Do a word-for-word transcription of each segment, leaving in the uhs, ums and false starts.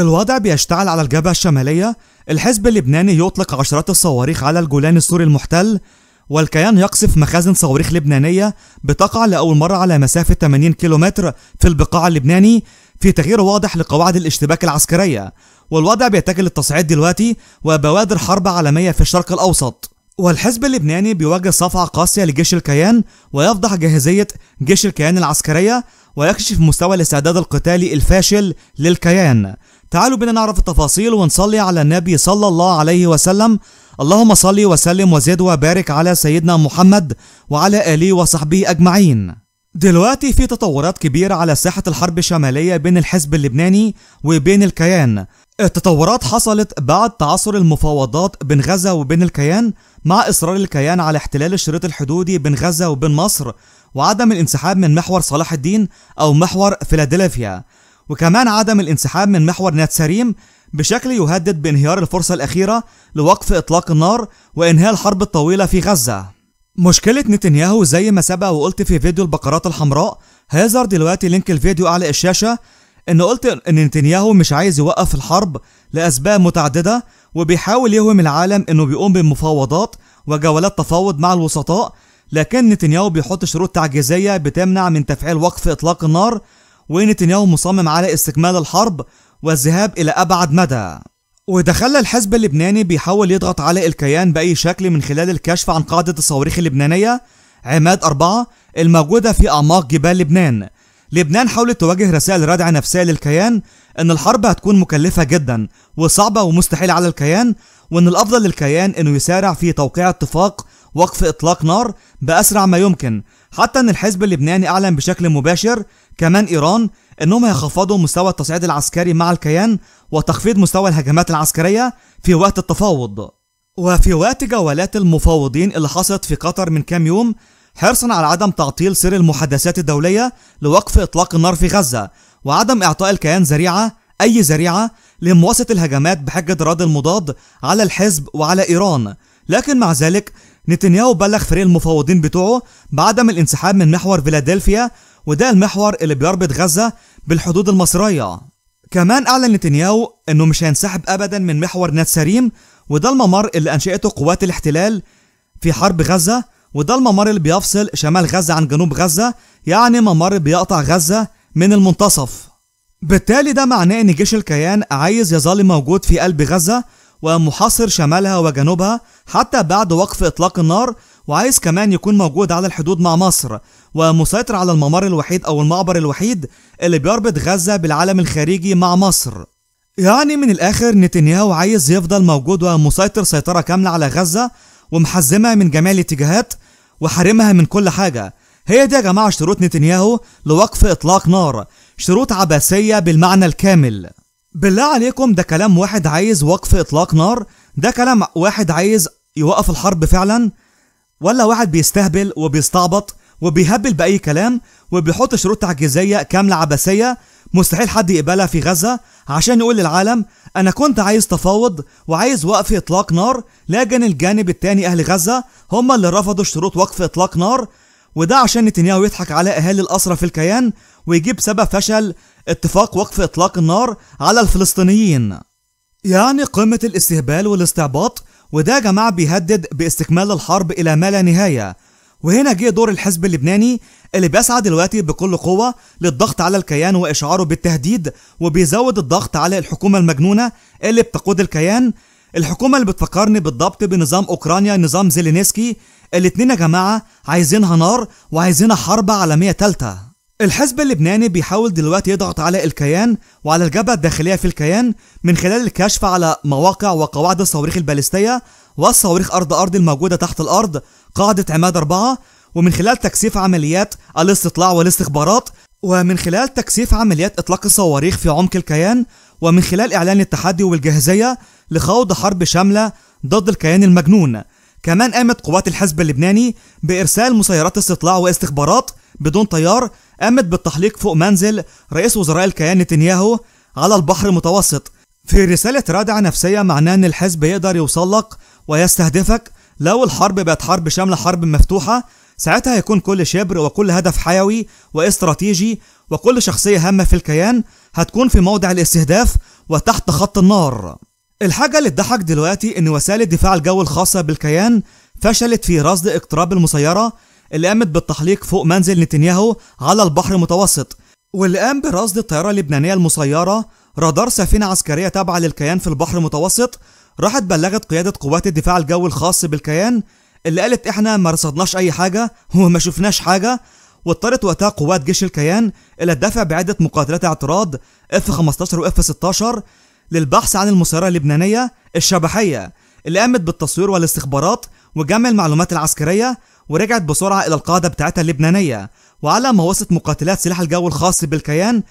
الوضع بيشتعل على الجبهة الشمالية. الحزب اللبناني يطلق عشرات الصواريخ على الجولان السوري المحتل، والكيان يقصف مخازن صواريخ لبنانية بتقع لأول مرة على مسافة ثمانين كيلومتر في البقاع اللبناني، في تغيير واضح لقواعد الاشتباك العسكرية. والوضع بيتجه للتصعيد دلوقتي وبوادر حرب عالمية في الشرق الأوسط. والحزب اللبناني بيواجه صفعة قاسية لجيش الكيان، ويفضح جاهزية جيش الكيان العسكرية، ويكشف مستوى الاستعداد القتالي الفاشل للكيان. تعالوا بنا نعرف التفاصيل ونصلي على النبي صلى الله عليه وسلم. اللهم صل وسلم وزد وبارك على سيدنا محمد وعلى آله وصحبه أجمعين. دلوقتي في تطورات كبيرة على ساحة الحرب الشمالية بين الحزب اللبناني وبين الكيان. التطورات حصلت بعد تعثر المفاوضات بين غزة وبين الكيان، مع إصرار الكيان على احتلال الشريط الحدودي بين غزة وبين مصر، وعدم الانسحاب من محور صلاح الدين أو محور فيلادلفيا، وكمان عدم الانسحاب من محور نتساريم، بشكل يهدد بانهيار الفرصة الأخيرة لوقف إطلاق النار وإنهاء الحرب الطويلة في غزة. مشكلة نتنياهو زي ما سبق وقلت في فيديو البقرات الحمراء، هيظهر دلوقتي لينك الفيديو أعلى الشاشة، إن قلت إن نتنياهو مش عايز يوقف الحرب لأسباب متعددة، وبيحاول يوهم العالم إنه بيقوم بمفاوضات وجولات تفاوض مع الوسطاء، لكن نتنياهو بيحط شروط تعجيزية بتمنع من تفعيل وقف إطلاق النار، ونتنياهو مصمم على استكمال الحرب والذهاب إلى أبعد مدى. وده خلى الحزب اللبناني بيحاول يضغط على الكيان بأي شكل من خلال الكشف عن قاعدة الصواريخ اللبنانية عماد أربعة الموجودة في أعماق جبال لبنان. لبنان حاولت تواجه رسائل ردع نفسية للكيان، إن الحرب هتكون مكلفة جدا وصعبة ومستحيلة على الكيان، وإن الأفضل للكيان إنه يسارع في توقيع اتفاق وقف إطلاق نار بأسرع ما يمكن، حتى إن الحزب اللبناني أعلن بشكل مباشر كمان إيران إنهم هيخفضوا مستوى التصعيد العسكري مع الكيان، وتخفيض مستوى الهجمات العسكرية في وقت التفاوض. وفي وقت جولات المفاوضين اللي حصلت في قطر من كام يوم، حرصا على عدم تعطيل سير المحادثات الدولية لوقف إطلاق النار في غزة، وعدم إعطاء الكيان ذريعة أي ذريعة لمواصلة الهجمات بحجة رد المضاد على الحزب وعلى إيران، لكن مع ذلك نتنياهو بلغ فريق المفاوضين بتوعه بعدم الانسحاب من محور فيلادلفيا، وده المحور اللي بيربط غزة بالحدود المصرية. كمان أعلن نتنياهو إنه مش هينسحب أبدا من محور نتساريم، وده الممر اللي أنشأته قوات الاحتلال في حرب غزة، وده الممر اللي بيفصل شمال غزة عن جنوب غزة، يعني ممر بيقطع غزة من المنتصف. بالتالي ده معناه إن جيش الكيان عايز يظل موجود في قلب غزة ومحاصر شمالها وجنوبها حتى بعد وقف إطلاق النار، وعايز كمان يكون موجود على الحدود مع مصر، ومسيطر على الممر الوحيد أو المعبر الوحيد اللي بيربط غزة بالعالم الخارجي مع مصر. يعني من الآخر نتنياهو عايز يفضل موجود ومسيطر سيطرة كاملة على غزة، ومحزمها من جميع الاتجاهات وحارمها من كل حاجة. هي دي يا جماعة شروط نتنياهو لوقف إطلاق نار، شروط عباسية بالمعنى الكامل. بالله عليكم، ده كلام واحد عايز وقف إطلاق نار؟ ده كلام واحد عايز يوقف الحرب فعلا؟ ولا واحد بيستهبل وبيستعبط وبيهبل بأي كلام وبيحط شروط تعجيزية كاملة عبثية مستحيل حد يقبلها في غزة، عشان يقول للعالم أنا كنت عايز تفاوض وعايز وقف إطلاق نار، لكن الجانب التاني أهل غزة هم اللي رفضوا شروط وقف إطلاق نار، وده عشان نتنياهو يضحك على أهالي الأسرى في الكيان ويجيب سبب فشل اتفاق وقف إطلاق النار على الفلسطينيين. يعني قمة الاستهبال والاستعباط، وده يا جماعة بيهدد باستكمال الحرب إلى ما لا نهاية. وهنا جه دور الحزب اللبناني اللي بيسعى دلوقتي بكل قوة للضغط على الكيان وإشعاره بالتهديد، وبيزود الضغط على الحكومة المجنونة اللي بتقود الكيان، الحكومة اللي بتفكرني بالضبط بنظام أوكرانيا نظام زيلينسكي. الاتنين يا جماعة عايزينها نار وعايزينها حرب عالمية تالتة. الحزب اللبناني بيحاول دلوقتي يضغط على الكيان وعلى الجبهة الداخلية في الكيان من خلال الكشف على مواقع وقواعد الصواريخ البالستية والصواريخ أرض أرض الموجودة تحت الأرض قاعدة عماد أربعة، ومن خلال تكثيف عمليات الاستطلاع والاستخبارات، ومن خلال تكثيف عمليات إطلاق الصواريخ في عمق الكيان، ومن خلال إعلان التحدي والجاهزية لخوض حرب شاملة ضد الكيان المجنون. كمان قامت قوات الحزب اللبناني بإرسال مسيرات استطلاع واستخبارات بدون طيار، قامت بالتحليق فوق منزل رئيس وزراء الكيان نتنياهو على البحر المتوسط. في رسالة رادعة نفسية معناها إن الحزب يقدر يوصلك ويستهدفك، لو الحرب بقت حرب شاملة حرب مفتوحة، ساعتها هيكون كل شبر وكل هدف حيوي واستراتيجي وكل شخصية هامة في الكيان هتكون في موضع الاستهداف، وتحت خط النار. الحاجة اللي تضحك دلوقتي إن وسائل الدفاع الجوي الخاصة بالكيان فشلت في رصد اقتراب المسيرة اللي قامت بالتحليق فوق منزل نتنياهو على البحر المتوسط، واللي قام برصد الطيارة اللبنانية المسيرة رادار سفينة عسكرية تابعة للكيان في البحر المتوسط. راحت بلغت قيادة قوات الدفاع الجوي الخاص بالكيان اللي قالت احنا ما رصدناش أي حاجة وما شفناش حاجة، واضطرت وقتها قوات جيش الكيان إلى الدفع بعدة مقاتلات اعتراض اف خمستاشر واف ستاشر للبحث عن المسيرة اللبنانية الشبحية اللي قامت بالتصوير والاستخبارات وجمع المعلومات العسكرية، ورجعت بسرعة إلى القاعدة بتاعتها اللبنانية. وعلى ما وصلت مقاتلات سلاح الجو الخاص بالكيان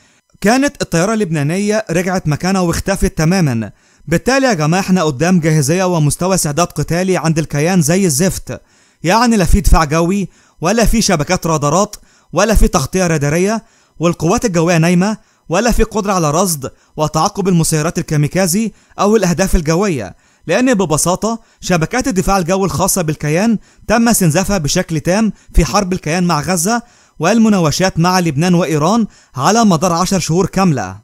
كانت الطيارة اللبنانية رجعت مكانها واختفت تماما. بالتالي يا جماعة احنا قدام جاهزية ومستوى استعداد قتالي عند الكيان زي الزفت، يعني لا في دفاع جوي ولا في شبكات رادارات ولا في تغطية رادارية، والقوات الجوية نايمة، ولا في قدرة على رصد وتعاقب المسيرات الكاميكازي أو الأهداف الجوية، لأن ببساطة شبكات الدفاع الجوي الخاصة بالكيان تم استنزافها بشكل تام في حرب الكيان مع غزة والمناوشات مع لبنان وإيران على مدار عشر شهور كاملة.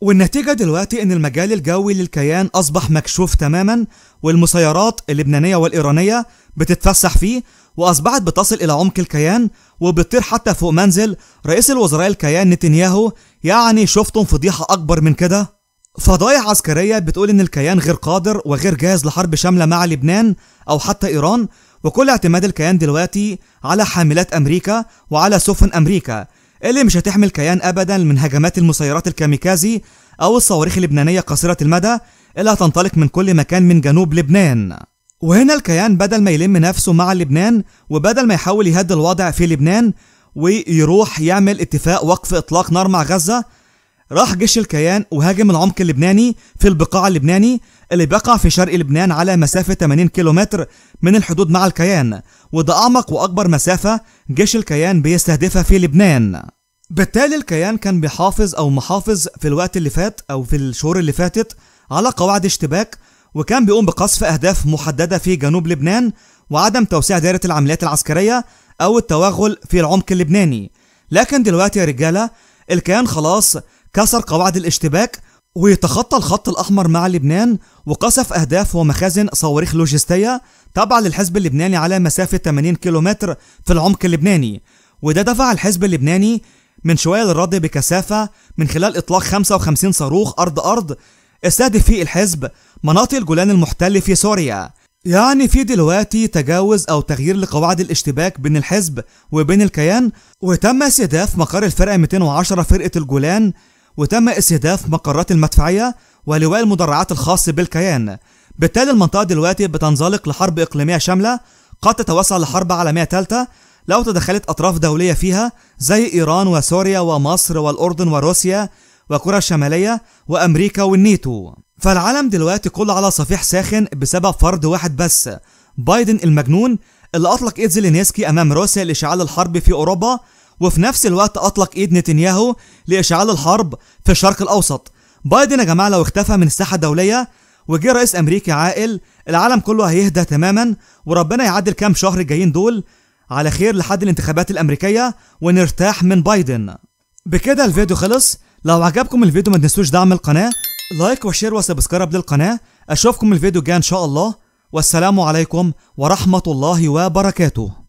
والنتيجة دلوقتي إن المجال الجوي للكيان أصبح مكشوف تماما، والمسيرات اللبنانية والإيرانية بتتفسح فيه وأصبحت بتصل إلى عمق الكيان وبتطير حتى فوق منزل رئيس الوزراء الكيان نتنياهو. يعني شفتم فضيحة أكبر من كده؟ فضايح عسكرية بتقول إن الكيان غير قادر وغير جاهز لحرب شاملة مع لبنان أو حتى إيران، وكل اعتماد الكيان دلوقتي على حاملات أمريكا وعلى سفن أمريكا اللي مش هتحمي الكيان أبدا من هجمات المسيرات الكاميكازي أو الصواريخ اللبنانية قصيرة المدى اللي هتنطلق من كل مكان من جنوب لبنان. وهنا الكيان بدل ما يلم نفسه مع لبنان وبدل ما يحاول يهدي الوضع في لبنان ويروح يعمل اتفاق وقف اطلاق نار مع غزة، راح جيش الكيان وهاجم العمق اللبناني في البقاع اللبناني اللي بيقع في شرق لبنان على مسافة ثمانين كيلومتر من الحدود مع الكيان، وده أعمق وأكبر مسافة جيش الكيان بيستهدفها في لبنان. بالتالي الكيان كان بيحافظ أو محافظ في الوقت اللي فات أو في الشهور اللي فاتت على قواعد اشتباك، وكان بيقوم بقصف أهداف محددة في جنوب لبنان وعدم توسيع دائرة العمليات العسكرية أو التوغل في العمق اللبناني. لكن دلوقتي يا رجالة الكيان خلاص كسر قواعد الاشتباك ويتخطى الخط الأحمر مع لبنان، وقصف أهداف ومخازن صواريخ لوجستية تابعة للحزب اللبناني على مسافة ثمانين كيلومتر في العمق اللبناني، وده دفع الحزب اللبناني من شوية للرد بكثافة من خلال إطلاق خمسة وخمسين صاروخ أرض أرض استهدف فيه الحزب مناطق الجولان المحتل في سوريا. يعني في دلوقتي تجاوز أو تغيير لقواعد الاشتباك بين الحزب وبين الكيان، وتم استهداف مقر الفرقة مئتين وعشرة فرقة الجولان، وتم استهداف مقرات المدفعية ولواء المدرعات الخاص بالكيان. بالتالي المنطقة دلوقتي بتنزلق لحرب إقليمية شاملة قد تتوسع لحرب عالمية ثالثة لو تدخلت أطراف دولية فيها زي إيران وسوريا ومصر والأردن وروسيا وكوريا الشمالية وأمريكا والنيتو. فالعالم دلوقتي كله على صفيح ساخن بسبب فرد واحد بس، بايدن المجنون اللي أطلق إيد زيلينسكي أمام روسيا لإشعال الحرب في أوروبا، وفي نفس الوقت أطلق إيد نتنياهو لإشعال الحرب في الشرق الأوسط. بايدن يا جماعة لو اختفى من الساحة الدولية وجه رئيس أمريكي عاقل العالم كله هيهدى تماما، وربنا يعدي الكام شهر الجايين دول على خير لحد الانتخابات الأمريكية ونرتاح من بايدن. بكده الفيديو خلص. لو عجبكم الفيديو ما تنسوش دعم القناة، لايك وشير وسبسكرايب للقناة. أشوفكم الفيديو الجاي إن شاء الله، والسلام عليكم ورحمة الله وبركاته.